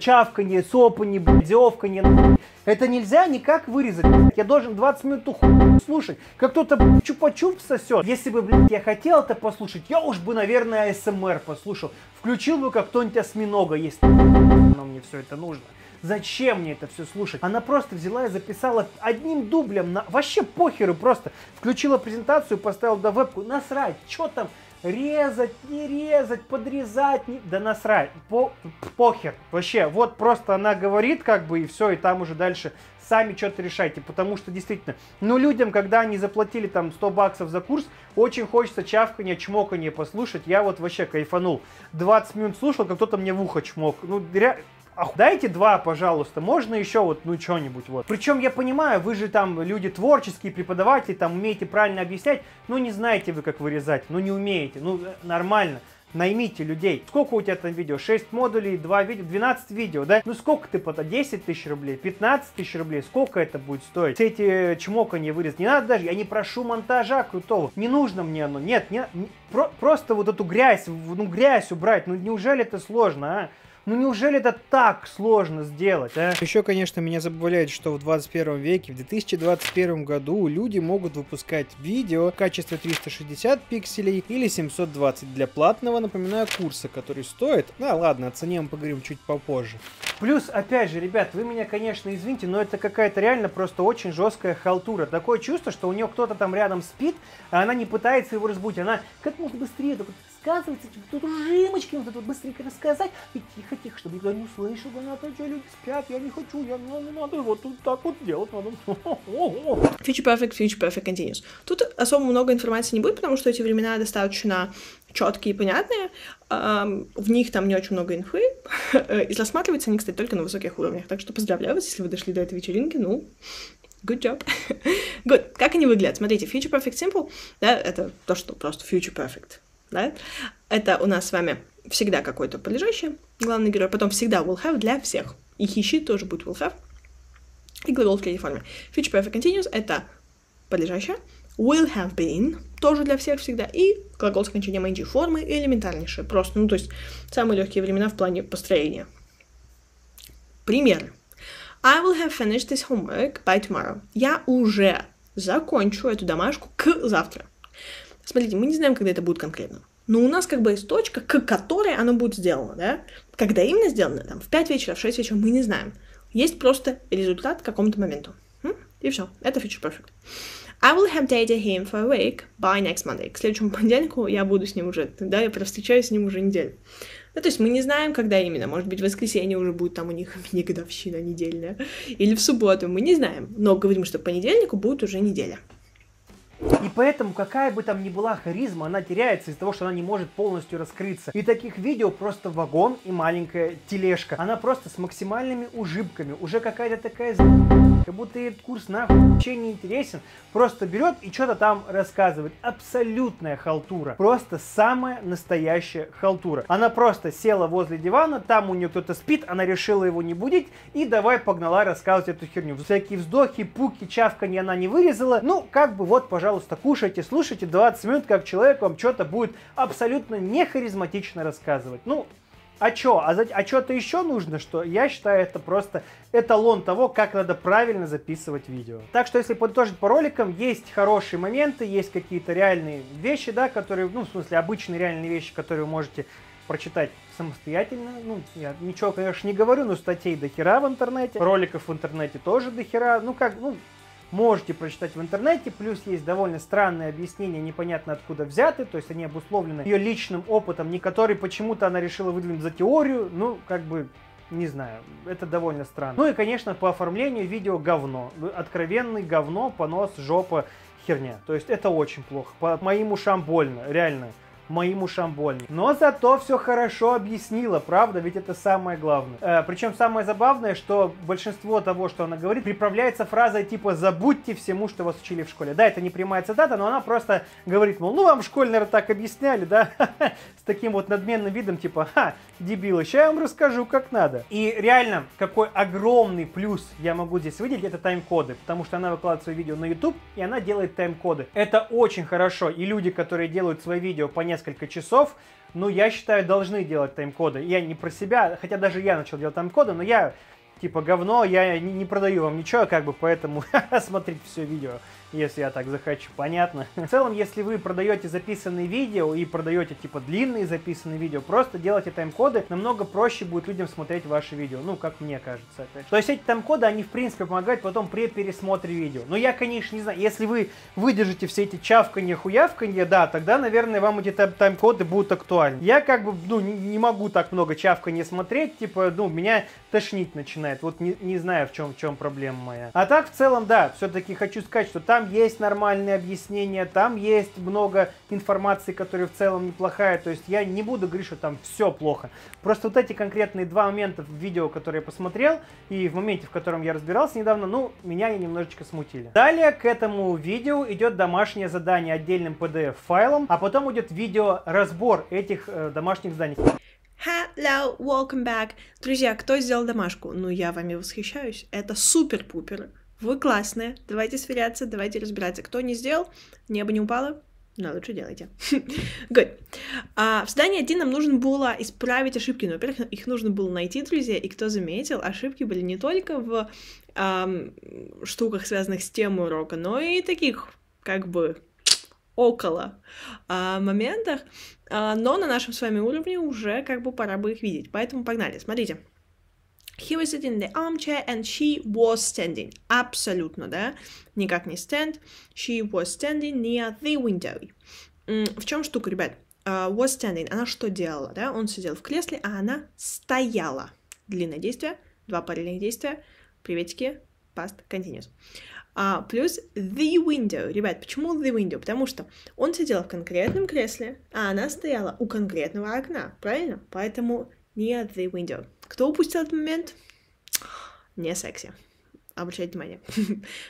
чавканье, сопанье, зевканье. Это нельзя никак вырезать, блядь. Я должен 20 минут хуйню слушать, как кто-то чупа-чуп сосет. Если бы, блядь, я хотел это послушать, я уж бы, наверное, АСМР послушал. Включил бы как кто-нибудь осьминога, если но мне все это нужно. Зачем мне это все слушать? Она просто взяла и записала одним дублем, на... вообще похеру просто. Включила презентацию, поставила до вебку, насрать, что там резать, не резать, подрезать, не... да насрать, похер. Вообще, вот просто она говорит как бы и все, и там уже дальше сами что-то решайте, потому что действительно, ну людям, когда они заплатили там 100 баксов за курс, очень хочется чавканье, чмоканье послушать. Я вот вообще кайфанул. 20 минут слушал, как кто-то мне в ухо чмок. Ну, реально... Дайте два, пожалуйста, можно еще вот, ну, что-нибудь вот. Причем я понимаю, вы же там люди творческие, преподаватели, там умеете правильно объяснять, но не знаете вы, как вырезать, ну, не умеете, ну, нормально. Наймите людей. Сколько у тебя там видео? 6 модулей, 2 видео, 12 видео, да? Ну сколько ты потом? 10 тысяч рублей, 15 тысяч рублей? Сколько это будет стоить? Все эти чмоканье вырезать. Не надо даже, я не прошу монтажа крутого. Не нужно мне оно. Нет, просто вот эту грязь, ну грязь убрать. Ну неужели это сложно, а? Ну неужели это так сложно сделать, а? Еще, конечно, меня забавляет, что в 21 веке, в 2021 году люди могут выпускать видео в качестве 360 пикселей или 720 для платного, напоминаю, курса, который стоит... Да ладно, о цене мы поговорим чуть попозже. Плюс, опять же, ребят, вы меня, конечно, извините, но это какая-то реально просто очень жесткая халтура. Такое чувство, что у нее кто-то там рядом спит, а она не пытается его разбудить. Она как можно быстрее только рассказывается, тут ужимочки, вот это вот быстренько рассказать. И тихо-тихо, чтобы никто не услышал. Да, что люди спят, я не хочу, я надо вот тут так вот делать. Надо. Future perfect continuous. Тут особо много информации не будет, потому что эти времена достаточно четкие и понятные. В них там не очень много инфы. И рассматриваются они, кстати, только на высоких уровнях. Так что поздравляю вас, если вы дошли до этой вечеринки, ну... Good job. Good. Как они выглядят? Смотрите, future perfect simple, да, это то, что просто future perfect, да? Это у нас с вами всегда какой-то подлежащий главный герой, потом всегда will have для всех. И he, she тоже будет will have. И глагол в третьей форме. Future perfect continuous — это подлежащее. Will have been тоже для всех всегда. И глагол с окончанием ing формы элементарнейшие. Просто, ну, то есть самые легкие времена в плане построения. Примеры. I will have finished this homework by tomorrow. Я уже закончу эту домашку к завтра. Смотрите, мы не знаем, когда это будет конкретно. Но у нас как бы есть точка, к которой оно будет сделано, да? Когда именно сделано, там, в 5 вечера, в 6 вечера, мы не знаем. Есть просто результат к какому-то моменту. И все. Это future perfect. I will have dated him for a week by next Monday. К следующему понедельнику я буду с ним уже, да, я встречаюсь с ним уже неделю. Ну, то есть мы не знаем, когда именно. Может быть, в воскресенье уже будет там у них годовщина недельная. Или в субботу, мы не знаем. Но говорим, что к понедельнику будет уже неделя. И поэтому, какая бы там ни была харизма, она теряется из-за того, что она не может полностью раскрыться. И таких видео просто вагон и маленькая тележка. Она просто с максимальными ужимками. Уже какая-то такая... Как будто этот курс нахуй вообще не интересен. Просто берет и что-то там рассказывает. Абсолютная халтура. Просто самая настоящая халтура. Она просто села возле дивана, там у нее кто-то спит, она решила его не будить и давай погнала рассказывать эту херню. Всякие вздохи, пуки, чавканье она не вырезала. Ну, как бы вот, пожалуйста, кушайте, слушайте 20 минут, как человек вам что-то будет абсолютно не харизматично рассказывать. Ну... А чё? А чё-то еще нужно, что я считаю, это просто эталон того, как надо правильно записывать видео. Так что, если подытожить по роликам, есть хорошие моменты, есть какие-то реальные вещи, да, которые, ну, в смысле, обычные реальные вещи, которые вы можете прочитать самостоятельно. Ну, я ничего, конечно, не говорю, но статей до хера в интернете, роликов в интернете тоже до хера, ну, как, ну... Можете прочитать в интернете, плюс есть довольно странные объяснения, непонятно откуда взяты, то есть они обусловлены ее личным опытом, не который почему-то она решила выдвинуть за теорию, ну, как бы, не знаю, это довольно странно. Ну и, конечно, по оформлению видео говно, откровенный говно, понос, жопа, херня, то есть это очень плохо, по моим ушам больно, реально. моим ушам больно. Но зато все хорошо объяснила, правда, ведь это самое главное. Причем самое забавное, что большинство того, что она говорит, приправляется фразой типа «забудьте всему, что вас учили в школе». Да, это не прямая цитата, но она просто говорит, мол, ну вам в школе, наверное, так объясняли, да, с таким вот надменным видом, типа «ха, дебилы, сейчас я вам расскажу, как надо». И реально, какой огромный плюс я могу здесь выделить, это тайм-коды, потому что она выкладывает свои видео на YouTube, и она делает тайм-коды. Это очень хорошо, и люди, которые делают свои видео по несколько часов, ну, я считаю, должны делать тайм-коды. Я не про себя, хотя даже я начал делать тайм-коды, но я, типа, говно, я не продаю вам ничего, как бы, поэтому смотрите все видео, если я так захочу, понятно? В целом, если вы продаете записанные видео и продаете, типа, длинные записанные видео, просто делайте тайм-коды, намного проще будет людям смотреть ваши видео, ну, как мне кажется, опять же. То есть эти тайм-коды, они, в принципе, помогают потом при пересмотре видео. Но я, конечно, не знаю, если вы выдержите все эти чавканье-хуявканье, да, тогда, наверное, вам эти тайм-коды будут актуальны. Я, как бы, ну, не могу так много чавканье смотреть, типа, ну, меня тошнить начинает, вот не знаю, в чем проблема моя. А так, в целом, да, все-таки хочу сказать, что там есть нормальные объяснения, там есть много информации, которая в целом неплохая, то есть я не буду говорить, что там все плохо. Просто вот эти конкретные два момента в видео, которые я посмотрел, и в моменте, в котором я разбирался недавно, ну, меня они немножечко смутили. Далее к этому видео идет домашнее задание отдельным PDF-файлом, а потом идет видеоразбор этих домашних заданий. Hello, welcome back. Друзья, кто сделал домашку? Ну, я вами восхищаюсь, это супер-пупер. Вы классные, давайте сверяться, давайте разбираться. Кто не сделал, небо не упало, но лучше делайте. Good. В задании 1 нам нужно было исправить ошибки. Ну, во-первых, их нужно было найти, друзья, и кто заметил, ошибки были не только в штуках, связанных с темой урока, но и таких, как бы, около моментах, но на нашем с вами уровне уже, как бы, пора бы их видеть. Поэтому погнали, смотрите. He was sitting in the armchair and she was standing. Абсолютно, да? Никак не stand. She was standing near the window. В чем штука, ребят? Was standing. Она что делала, да? Он сидел в кресле, а она стояла. Длинное действие, два параллельных действия. Приветики, past continuous. Плюс the window. Ребят, почему the window? Потому что он сидел в конкретном кресле, а она стояла у конкретного окна. Правильно? Поэтому near the window. Кто упустил этот момент? Не секси. Обращайте внимание.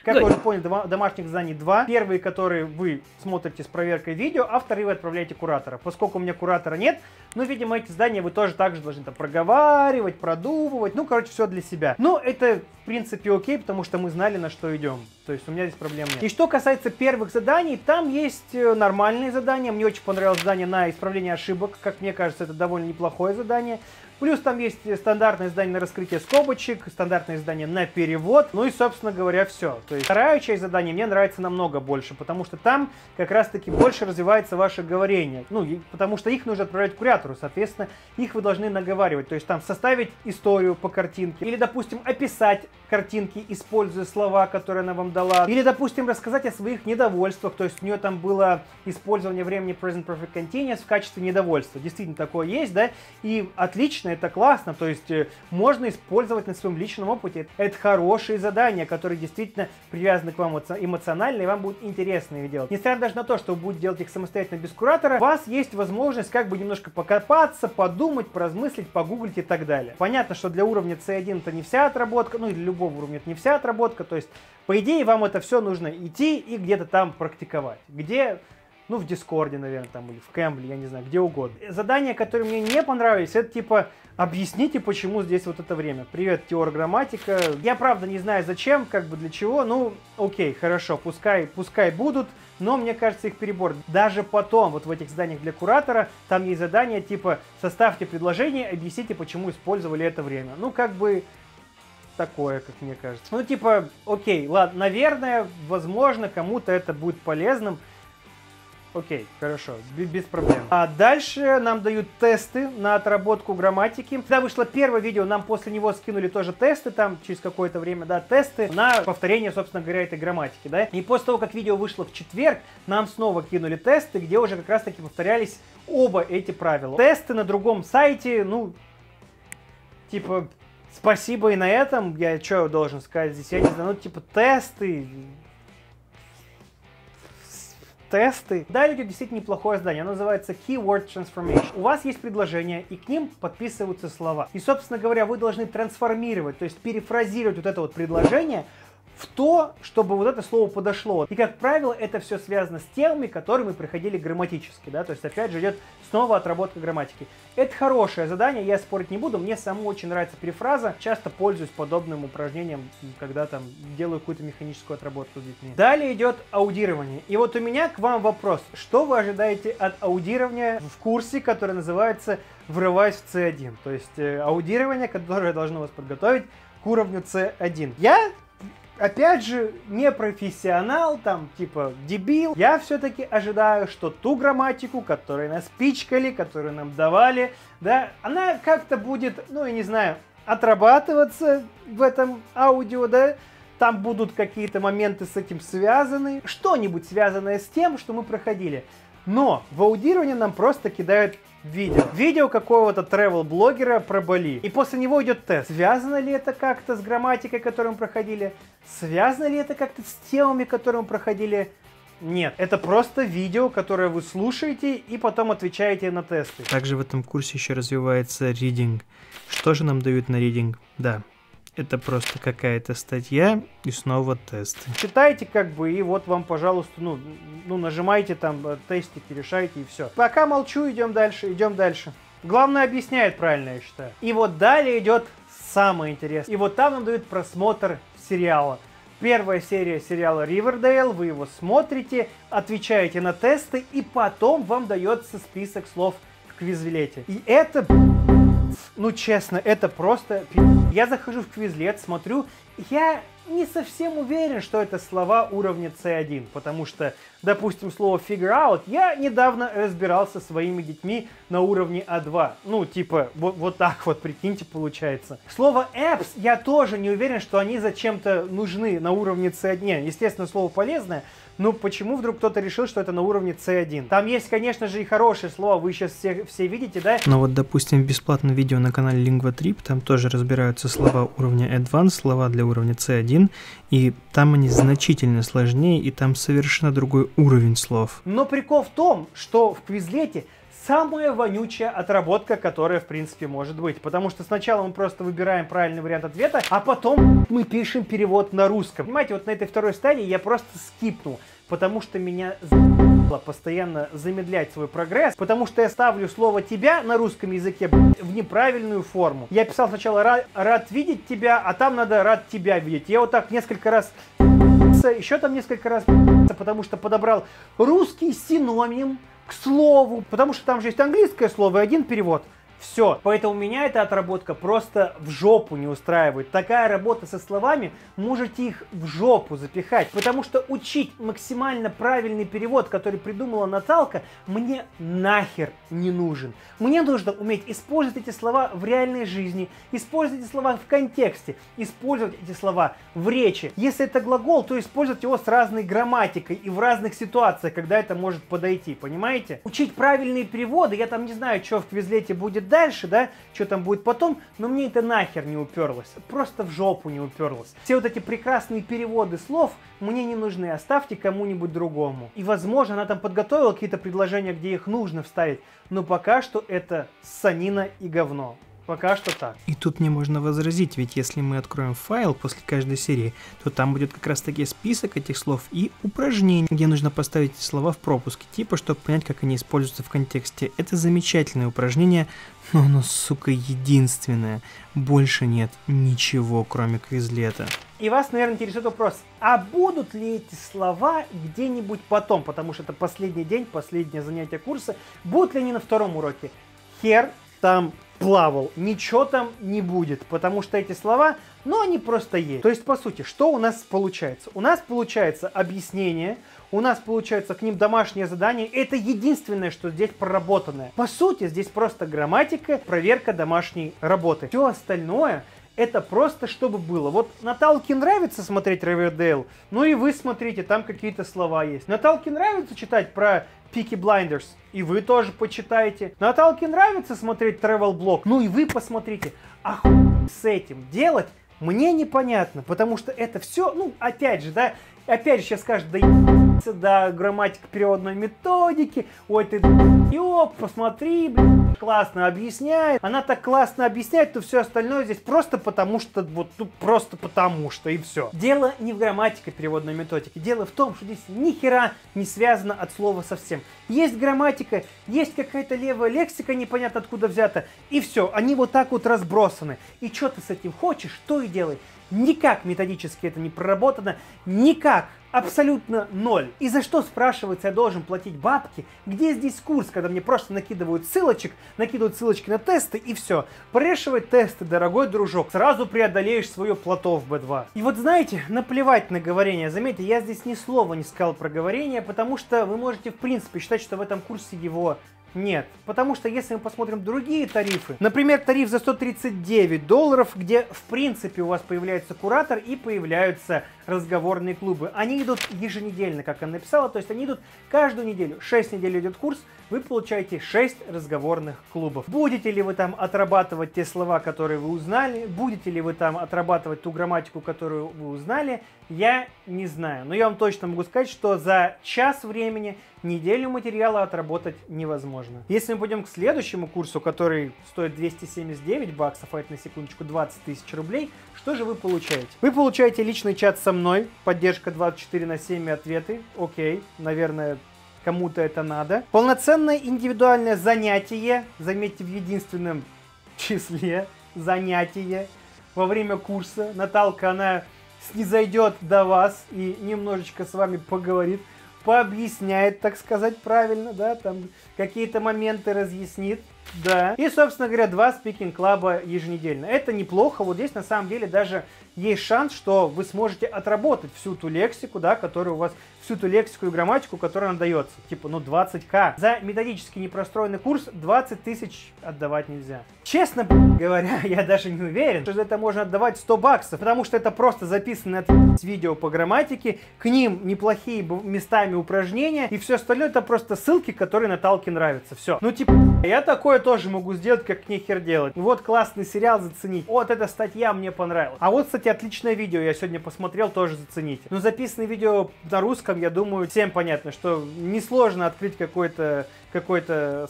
Как вы уже поняли, домашних заданий 2. Первые, которые вы смотрите с проверкой видео, а вторые вы отправляете куратора. Поскольку у меня куратора нет, ну, видимо, эти задания вы тоже также должны там проговаривать, продумывать. Ну, короче, все для себя. Ну, это, в принципе, окей, потому что мы знали, на что идем. То есть у меня здесь проблем нет. И что касается первых заданий, там есть нормальные задания. Мне очень понравилось задание на исправление ошибок. Как мне кажется, это довольно неплохое задание. Плюс там есть стандартное задание на раскрытие скобочек, стандартное задание на перевод, ну и, собственно говоря, все. То есть вторая часть задания мне нравится намного больше, потому что там как раз-таки больше развивается ваше говорение. Ну, потому что их нужно отправлять куратору, соответственно, их вы должны наговаривать. То есть там составить историю по картинке, или, допустим, описать картинки, используя слова, которые она вам дала, или, допустим, рассказать о своих недовольствах, то есть у нее там было использование времени present perfect continuous в качестве недовольства. Действительно, такое есть, да? И отлично. Это классно, то есть можно использовать на своем личном опыте. Это хорошие задания, которые действительно привязаны к вам эмоционально, и вам будет интересно их делать. Несмотря даже на то, что вы будете делать их самостоятельно без куратора, у вас есть возможность как бы немножко покопаться, подумать, поразмыслить, погуглить и так далее. Понятно, что для уровня C1 это не вся отработка, ну и для любого уровня это не вся отработка, то есть по идее вам это все нужно идти и где-то там практиковать. Где... Ну, в Дискорде, наверное, там, или в Кэмбле, я не знаю, где угодно. Задания, которые мне не понравились, это типа «Объясните, почему здесь вот это время». Привет, теория грамматика. Я, правда, не знаю, зачем, как бы для чего. Ну, окей, хорошо, пускай будут, но, мне кажется, их перебор. Даже потом, вот в этих заданиях для куратора, там есть задания типа «Составьте предложение, объясните, почему использовали это время». Ну, как бы... такое, как мне кажется. Ну, типа, окей, ладно, наверное, возможно, кому-то это будет полезным. Окей, хорошо, без проблем. А дальше нам дают тесты на отработку грамматики. Когда вышло первое видео, нам после него скинули тоже тесты, там через какое-то время, да, тесты на повторение, собственно говоря, этой грамматики, да. И после того, как видео вышло в четверг, нам снова кинули тесты, где уже как раз-таки повторялись оба эти правила. Тесты на другом сайте, ну, типа, спасибо и на этом, я что должен сказать здесь, я не знаю, ну, типа, тесты... тесты. Далее идет действительно неплохое задание, оно называется Keyword Transformation. У вас есть предложения, и к ним подписываются слова. И, собственно говоря, вы должны трансформировать, то есть перефразировать вот это вот предложение в то, чтобы вот это слово подошло. И, как правило, это все связано с темами, к которым мы приходили грамматически, да, то есть опять же идет снова отработка грамматики. Это хорошее задание, я спорить не буду, мне самому очень нравится перефраза, часто пользуюсь подобным упражнением, когда там делаю какую-то механическую отработку с детьми. Далее идет аудирование. И вот у меня к вам вопрос, что вы ожидаете от аудирования в курсе, который называется «Врываюсь в С1», то есть аудирование, которое должно вас подготовить к уровню С1. Я... опять же, не профессионал, там, типа, дебил. Я все-таки ожидаю, что ту грамматику, которую нас пичкали, которую нам давали, да, она как-то будет, ну, я не знаю, отрабатываться в этом аудио, да. Там будут какие-то моменты с этим связаны, что-нибудь связанное с тем, что мы проходили. Но в аудировании нам просто кидают видео. Видео какого-то travel-блогера про Бали. И после него идет тест. Связано ли это как-то с грамматикой, которую мы проходили? Связано ли это как-то с темами, которые мы проходили? Нет. Это просто видео, которое вы слушаете и потом отвечаете на тесты. Также в этом курсе еще развивается reading. Что же нам дают на reading? Да. Это просто какая-то статья и снова тесты. Читайте как бы и вот вам, пожалуйста, ну нажимайте там тестики, решайте и все. Пока молчу, идем дальше. Главное объясняет правильно, я считаю. И вот далее идет самое интересное. И вот там нам дают просмотр сериала. Первая серия сериала Riverdale, вы его смотрите, отвечаете на тесты и потом вам дается список слов в квизлете. И это... ну, честно, это просто... Я захожу в Quizlet, смотрю, я не совсем уверен, что это слова уровня C1, потому что, допустим, слово figure out я недавно разбирался со своими детьми на уровне А2. Ну, типа, вот так вот, прикиньте, получается. Слово apps я тоже не уверен, что они зачем-то нужны на уровне C1. Не, естественно, слово полезное, но почему вдруг кто-то решил, что это на уровне C1? Там есть, конечно же, и хорошие слова, вы сейчас все видите, да? Но вот, допустим, бесплатное видео на канале LinguaTrip, там тоже разбираются слова уровня Advanced, слова для уровня C1, и там они значительно сложнее, и там совершенно другой уровень слов. Но прикол в том, что в Quizlet самая вонючая отработка, которая, в принципе, может быть. Потому что сначала мы просто выбираем правильный вариант ответа, а потом мы пишем перевод на русском. Понимаете, вот на этой второй стадии я просто скипнул, потому что меня за***ло постоянно замедлять свой прогресс, потому что я ставлю слово «тебя» на русском языке в неправильную форму. Я писал сначала «рад видеть тебя», а там надо «рад тебя видеть». Я вот так несколько раз... еще там несколько раз... потому что подобрал русский синоним к слову, потому что там же есть английское слово и один перевод. Все. Поэтому меня эта отработка просто в жопу не устраивает. Такая работа со словами, можете их в жопу запихать, потому что учить максимально правильный перевод, который придумала Наталка, мне нахер не нужен. Мне нужно уметь использовать эти слова в реальной жизни, использовать эти слова в контексте, использовать эти слова в речи. Если это глагол, то использовать его с разной грамматикой и в разных ситуациях, когда это может подойти, понимаете? Учить правильные переводы, я там не знаю, что в Quizlet будет дальше, да, что там будет потом, но мне это нахер не уперлось, просто в жопу не уперлось. Все вот эти прекрасные переводы слов мне не нужны, оставьте кому-нибудь другому. И, возможно, она там подготовила какие-то предложения, где их нужно вставить, но пока что это ссанина и говно. Пока что так. И тут мне можно возразить, ведь если мы откроем файл после каждой серии, то там будет как раз таки список этих слов и упражнений, где нужно поставить слова в пропуске, типа, чтобы понять, как они используются в контексте. Это замечательное упражнение, но оно, сука, единственное. Больше нет ничего, кроме Quizlet. И вас, наверное, интересует вопрос, а будут ли эти слова где-нибудь потом, потому что это последний день, последнее занятие курса, будут ли они на втором уроке? Хер там плавал, ничего там не будет, потому что эти слова, ну, они просто есть. То есть, по сути, что у нас получается? У нас получается объяснение, у нас получается к ним домашнее задание, это единственное, что здесь проработанное. По сути, здесь просто грамматика, проверка домашней работы. Все остальное... это просто чтобы было. Вот Наталке нравится смотреть Riverdale, ну и вы смотрите, там какие-то слова есть. Наталке нравится читать про Peaky Blinders, и вы тоже почитаете. Наталке нравится смотреть travel blog, ну и вы посмотрите. А хуй с этим делать мне непонятно, потому что это все, ну опять же, да, Опять же, сейчас скажут, да ебаться, да, грамматика переводной методики, ой, ты ёб, посмотри, блин, классно объясняет. Она так классно объясняет, то все остальное здесь просто потому что, вот, ну, просто потому что, и все. Дело не в грамматике переводной методики, дело в том, что здесь ни хера не связано от слова совсем. Есть грамматика, есть какая-то левая лексика, непонятно откуда взята, и все, они вот так вот разбросаны. И что ты с этим хочешь, то и делай. Никак методически это не проработано, никак, абсолютно ноль. И за что, спрашивается, я должен платить бабки? Где здесь курс, когда мне просто накидывают ссылочки на тесты и все. Прорешивай тесты, дорогой дружок, сразу преодолеешь свое плато в B2. И вот знаете, наплевать на говорение. Заметьте, я здесь ни слова не сказал про говорение, потому что вы можете в принципе считать, что в этом курсе его нет, потому что если мы посмотрим другие тарифы, например, тариф за $139, где в принципе у вас появляется куратор и появляются разговорные клубы. Они идут еженедельно, как она написала, то есть они идут каждую неделю. 6 недель идет курс, вы получаете 6 разговорных клубов. Будете ли вы там отрабатывать те слова, которые вы узнали, будете ли вы там отрабатывать ту грамматику, которую вы узнали, я не знаю. Но я вам точно могу сказать, что за час времени неделю материала отработать невозможно. Если мы пойдем к следующему курсу, который стоит $279, а это на секундочку 20 000 рублей, что же вы получаете? Вы получаете личный чат со мной, поддержка 24/7 и ответы. Окей, наверное, кому-то это надо. Полноценное индивидуальное занятие, заметьте, в единственном числе, занятие во время курса. Наталка, она снизойдет до вас и немножечко с вами поговорит, пообъясняет, так сказать, правильно, да, там какие-то моменты разъяснит, да. И, собственно говоря, 2 спикинг-клаба еженедельно. Это неплохо, вот здесь на самом деле даже есть шанс, что вы сможете отработать всю ту лексику, да, которая у вас, всю ту лексику и грамматику, которая она дается, типа, ну, 20 000. За методически непростроенный курс 20 тысяч отдавать нельзя. Честно говоря, я даже не уверен, что за это можно отдавать $100, потому что это просто записанное видео по грамматике, к ним неплохие местами упражнения, и все остальное это просто ссылки, которые Наталке нравятся, все. Ну, типа, я такое тоже могу сделать, как нехер делать. Вот классный сериал, заценить. Вот эта статья мне понравилась. А вот, кстати, отличное видео я сегодня посмотрел, тоже зацените. Но записанное видео на русском, я думаю, всем понятно, что несложно открыть какой-то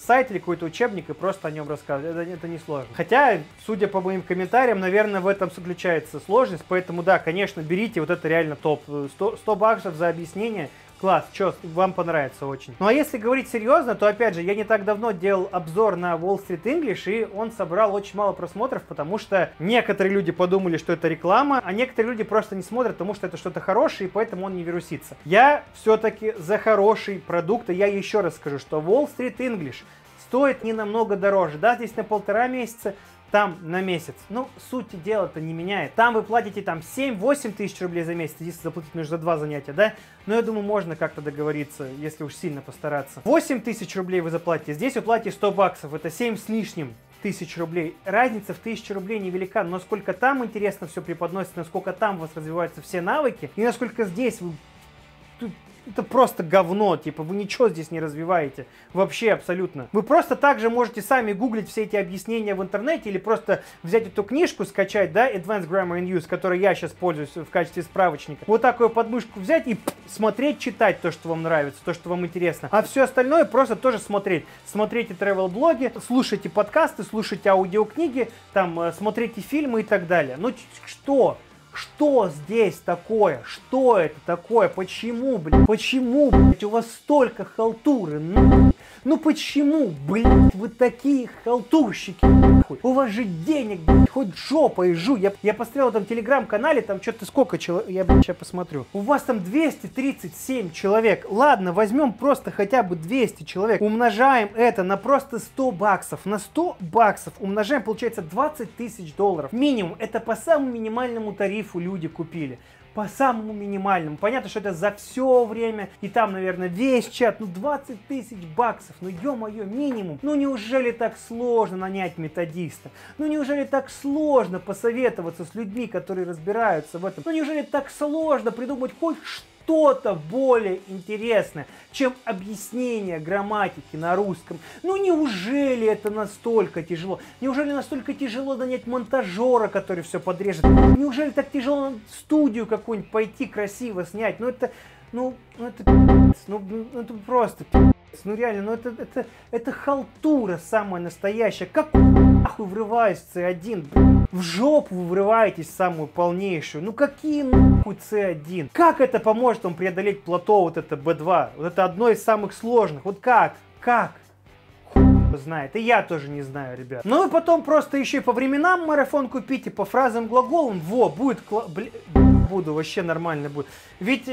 сайт или какой-то учебник и просто о нем рассказывать. Это несложно. Хотя, судя по моим комментариям, наверное, в этом заключается сложность. Поэтому, да, конечно, берите, вот это реально топ. 100 баксов за объяснение. Класс, чё, вам понравится очень. Ну а если говорить серьезно, то опять же, я не так давно делал обзор на Wall Street English, и он собрал очень мало просмотров, потому что некоторые люди подумали, что это реклама, а некоторые люди просто не смотрят, потому что это что-то хорошее, и поэтому он не вирусится. Я все-таки за хороший продукт, и я еще раз скажу, что Wall Street English стоит не намного дороже, да, здесь на 1,5 месяца, там на месяц. Ну, суть дела-то не меняет. Там вы платите там 7-8 000 рублей за месяц, если заплатить нужно за 2 занятия, да? Но я думаю, можно как-то договориться, если уж сильно постараться. 8 000 рублей вы заплатите, здесь вы платите $100, это 7 с лишним тысяч рублей. Разница в 1000 рублей невелика, но сколько там интересно все преподносится, насколько там у вас развиваются все навыки, и насколько здесь вы... Это просто говно, типа, вы ничего здесь не развиваете, вообще абсолютно. Вы просто также можете сами гуглить все эти объяснения в интернете или просто взять эту книжку, скачать, да, Advanced Grammar in Use, которой я сейчас пользуюсь в качестве справочника. Вот такую подмышку взять и смотреть, читать то, что вам нравится, то, что вам интересно. А все остальное просто тоже смотреть. Смотрите travel-блоги, слушайте подкасты, слушайте аудиокниги, там, смотрите фильмы и так далее. Ну, что? Что здесь такое? Что это такое? Почему, блядь? Почему, блядь, у вас столько халтуры? Ну почему, блядь, вы такие халтурщики? У вас же денег, блядь, хоть жопой жуй. Я посмотрел там телеграм-канале, там что-то сколько человек, я, блядь, сейчас посмотрю. У вас там 237 человек. Ладно, возьмем просто хотя бы 200 человек. Умножаем это на просто $100. На $100 умножаем, получается, $20 000. Минимум. Это по самому минимальному тарифу люди купили. По самому минимальному. Понятно, что это за все время, и там, наверное, весь чат, ну, $20 000, ну, ё-моё, минимум. Ну, неужели так сложно нанять методиста? Ну, неужели так сложно посоветоваться с людьми, которые разбираются в этом? Ну, неужели так сложно придумать хоть что? что-то более интересное, чем объяснение грамматики на русском. Ну неужели это настолько тяжело? Неужели настолько тяжело нанять монтажера, который все подрежет? Неужели так тяжело в студию какую-нибудь пойти красиво снять? Ну это просто пи***ц. Ну реально, это халтура самая настоящая. Как нахуй врываюсь в С1? В жопу вы врываетесь самую полнейшую. Ну какие нахуй С1? Как это поможет вам преодолеть плато вот это Б2? Вот это одно из самых сложных. Вот как? Как? Знает. И я тоже не знаю, ребят. Ну и потом просто еще и по временам марафон купите, по фразам, глаголам. Во, будет... Буду, вообще нормально будет. Ведь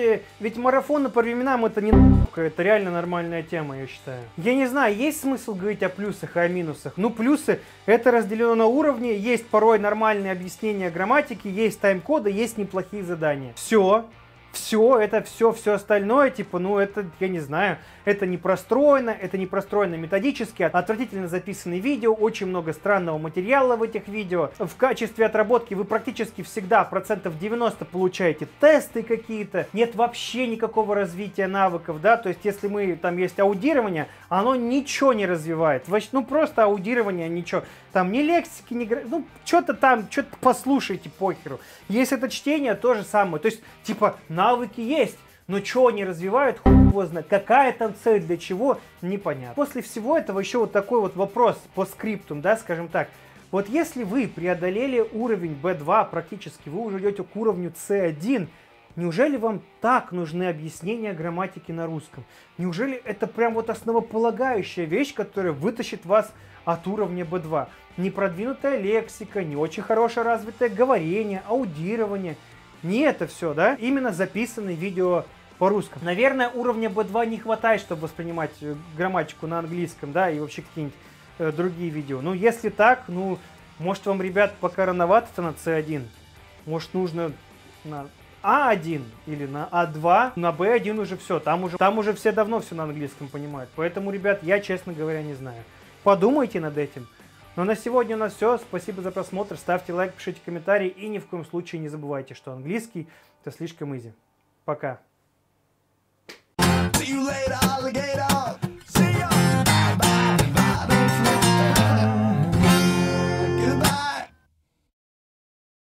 марафоны по временам это не наука, это реально нормальная тема, я считаю. Я не знаю, есть смысл говорить о плюсах и о минусах? Ну, плюсы, это разделено на уровни, есть порой нормальные объяснения грамматики, есть тайм-коды, есть неплохие задания. Все. Все, это все остальное, типа, ну это, я не знаю, это не простроено методически, отвратительно записанные видео, очень много странного материала в этих видео. В качестве отработки вы практически всегда 90% получаете тесты какие-то, нет вообще никакого развития навыков, да, то есть если мы, там есть аудирование, оно ничего не развивает, ну просто аудирование, ничего, там ни лексики, ни, ну что-то там, что-то послушайте похеру. Если это чтение, то же самое, то есть, типа, навыки есть, но чего они развивают, хуй его знает. Какая там цель, для чего, непонятно. После всего этого еще вот такой вот вопрос по скриптум, да, скажем так. Вот если вы преодолели уровень B2 практически, вы уже идете к уровню C1, неужели вам так нужны объяснения грамматики на русском? Неужели это прям вот основополагающая вещь, которая вытащит вас от уровня B2? Непродвинутая лексика, не очень хорошее развитое говорение, аудирование. Не это все, да? Именно записанные видео по-русски. Наверное, уровня B2 не хватает, чтобы воспринимать грамматику на английском, да, и вообще какие-нибудь другие видео. Ну, если так, ну, может вам, ребят, пока рановато-то на C1. Может, нужно на А1 или на А2. На B1 уже все, там уже все давно все на английском понимают. Поэтому, ребят, я, честно говоря, не знаю. Подумайте над этим. Ну а на сегодня у нас все. Спасибо за просмотр. Ставьте лайк, пишите комментарии и ни в коем случае не забывайте, что английский это слишком изи. Пока.